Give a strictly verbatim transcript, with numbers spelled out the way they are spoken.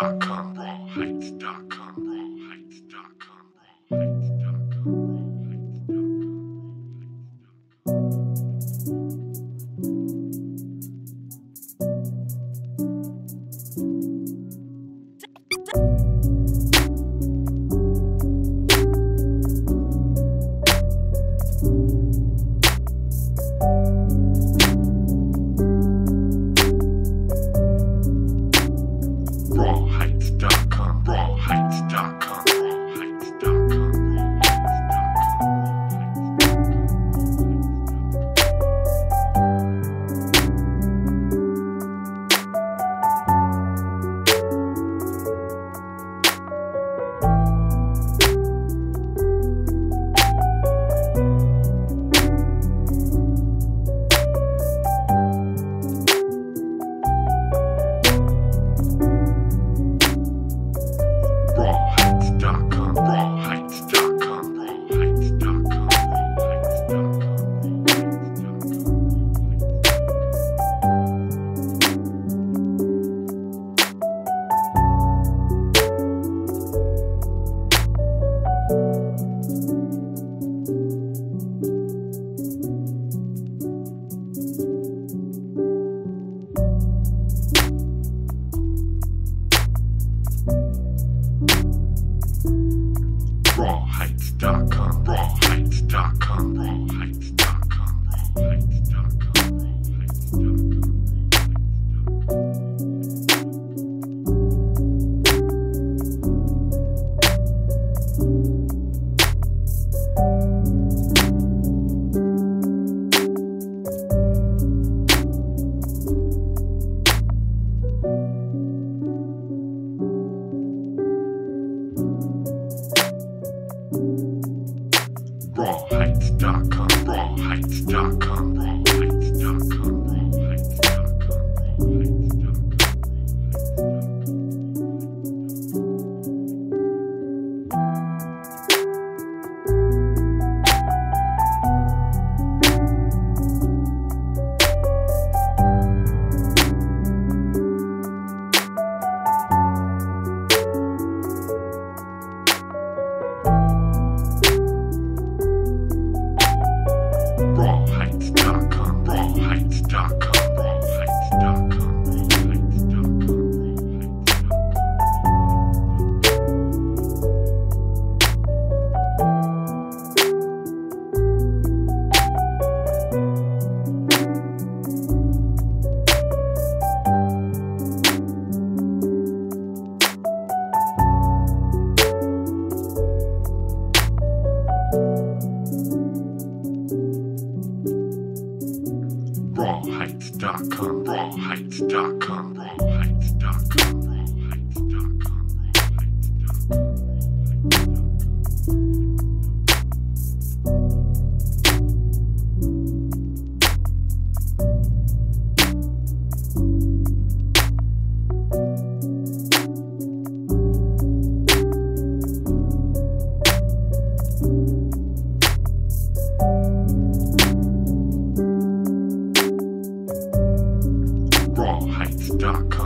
raw heights dot com, raw heights dot com, raw heights dot com, raw heights dot com. RawHeights dot com, raw heights dot com, raw heights dot com, raw heights dot com, raw heights dot com. raw heights dot com, raw heights dot com, raw heights dot com. raw heights dot com, raw heights dot com, raw heights dot com. Doc.